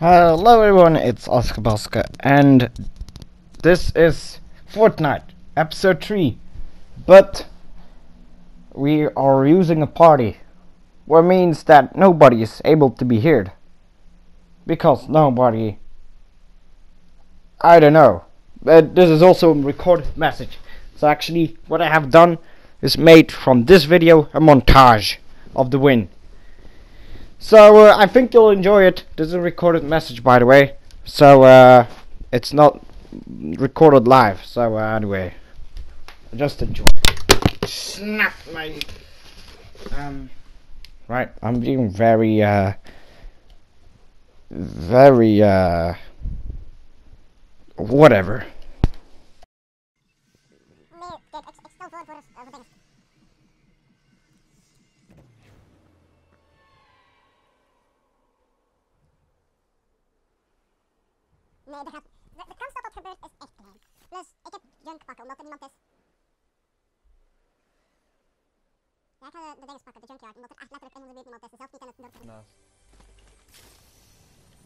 Hello everyone, it's Oska Boska, and this is Fortnite, episode 3. But we are using a party, what means that nobody is able to be heard. Because nobody... I don't know. But this is also a recorded message. So actually, what I have done is made from this video a montage of the win. So I think you'll enjoy it. This is a recorded message, by the way. So it's not recorded live. So anyway, just enjoy. Snap my. Right, I'm being very whatever. Nee, de kans dat dat gebeurt is echt klein. Plus, ik heb junk pakken, omdat niemand is. Ja, ik ga de dinges pakken, de junkyard, omdat echt letterlijk in onze buurt niemand is. Zelfs niet in het dorp.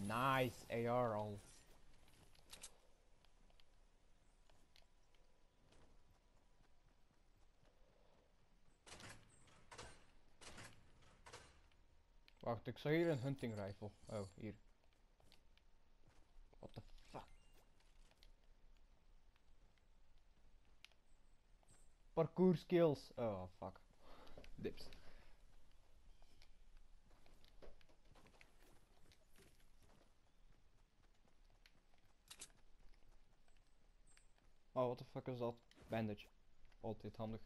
Nice. Nice AR al. Wacht, ik zag hier een hunting rifle. Oh, hier. What the fuck? Parkour skills. Oh fuck. Dips. Oh, what the fuck is that? Bandage. Altijd handig.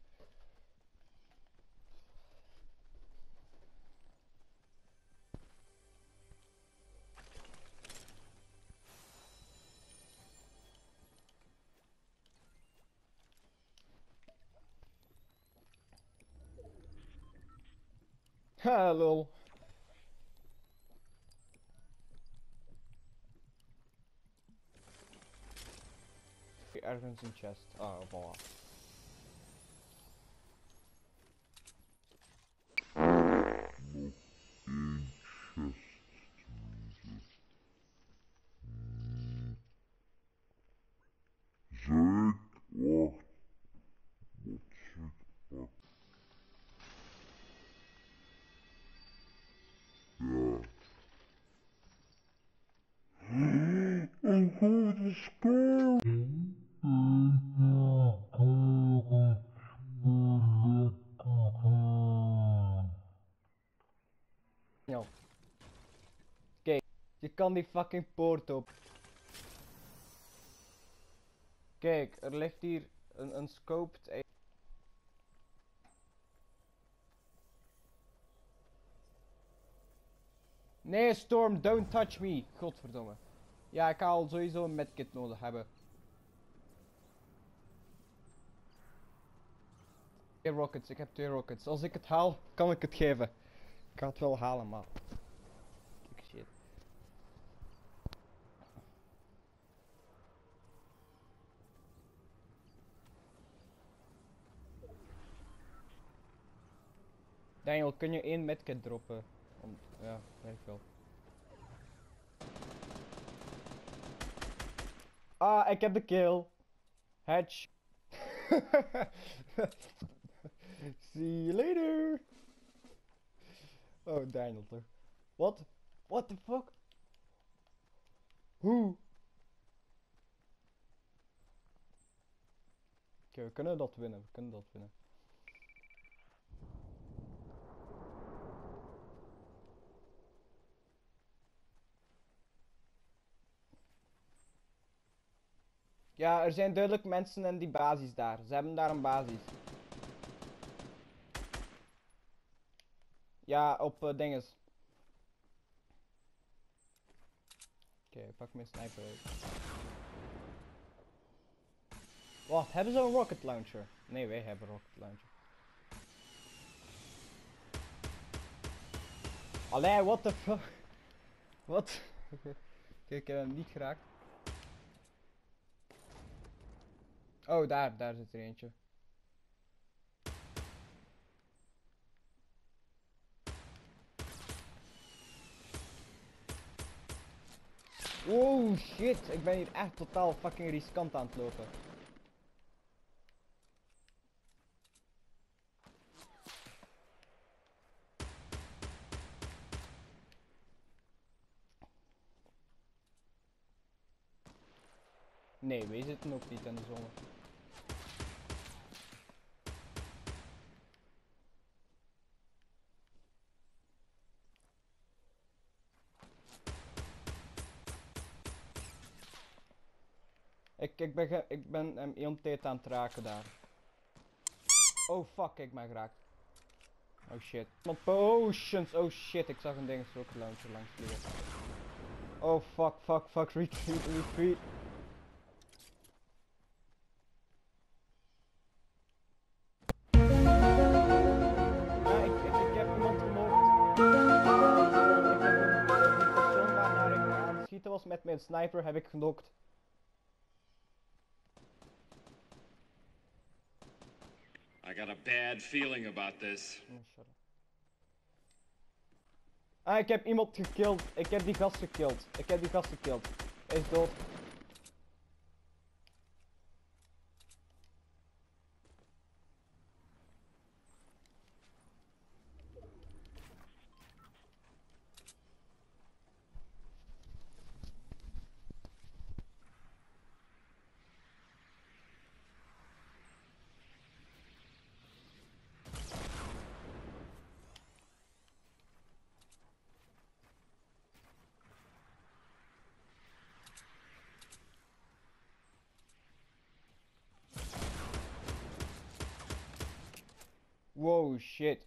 Hello. The items in chest. Oh, wow. No. Okay, je kan die fucking poort op. Kijk, ligt hier een unscoped. Nee, Storm, don't touch me. Godverdomme. Ja, ik ga al sowieso een medkit nodig hebben. Rockets, ik heb 2 rockets. Als ik het haal, kan ik het geven. Ik ga het wel halen, maar... Shit. Daniel, kun je 1 medkit droppen? Ja, weet ik wel. Ah, ik heb de kill. Hatch. See you later. Oh, Daniel. What? What the fuck? Hoe? Oké, we kunnen dat winnen. We kunnen dat winnen. Ja, er zijn duidelijk mensen in die basis daar. Ze hebben daar een basis. Ja, op dinges. Oké, pak mijn sniper uit. Wacht, hebben ze een rocket launcher? Nee, wij hebben een rocket launcher. Allee, what the fuck? Wat? Kijk, ik heb hem niet geraakt. Oh, daar zit er eentje. Oh shit, ik ben hier echt totaal fucking riskant aan het lopen. Nee, wij zitten ook niet in de zon. Ik ben hem heel tijd aan het raken daar. Oh fuck, ik ben geraakt. Oh shit. Mijn potions, oh shit, ik zag een ding zo langs vliegen. Oh fuck, fuck, fuck, retreat, retreat. Met mijn sniper heb ik genokt. I got a bad feeling about this. Oh, ah, ik heb iemand gekild. Ik heb die gast gekild. Hij is dood. Wow, shit.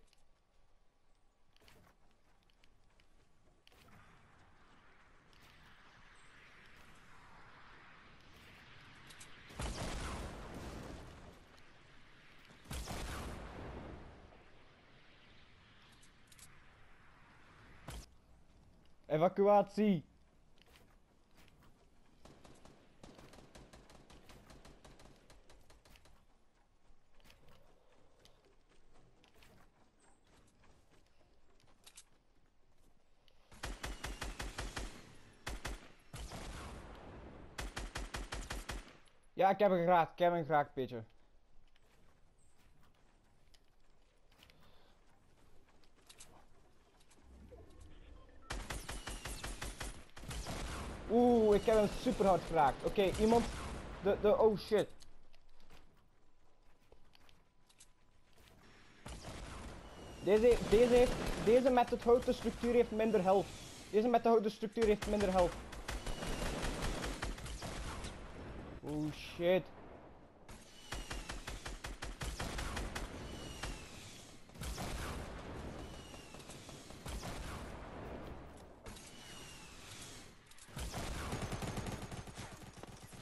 Evacuatie. Ja, ik heb hem geraakt, Peter. Oeh, ik heb hem super hard geraakt. Oké, iemand... oh shit. Deze met het houten structuur heeft minder health. Oh shit.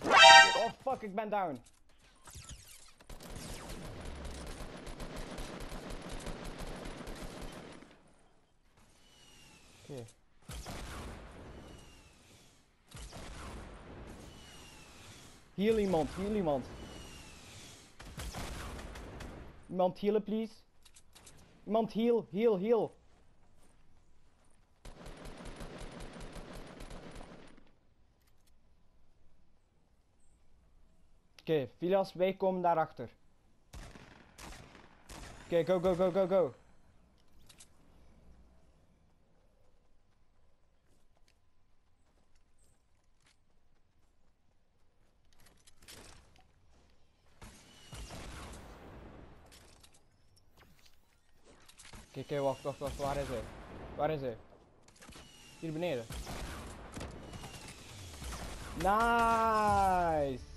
Oh fuck, ik ben down. Okay. Heal iemand, Iemand healen, please. Iemand heal, heal. Oké, Vilas, wij komen daarachter. Oké, go. Oké, wacht, waar is hij? Hier beneden. Nice!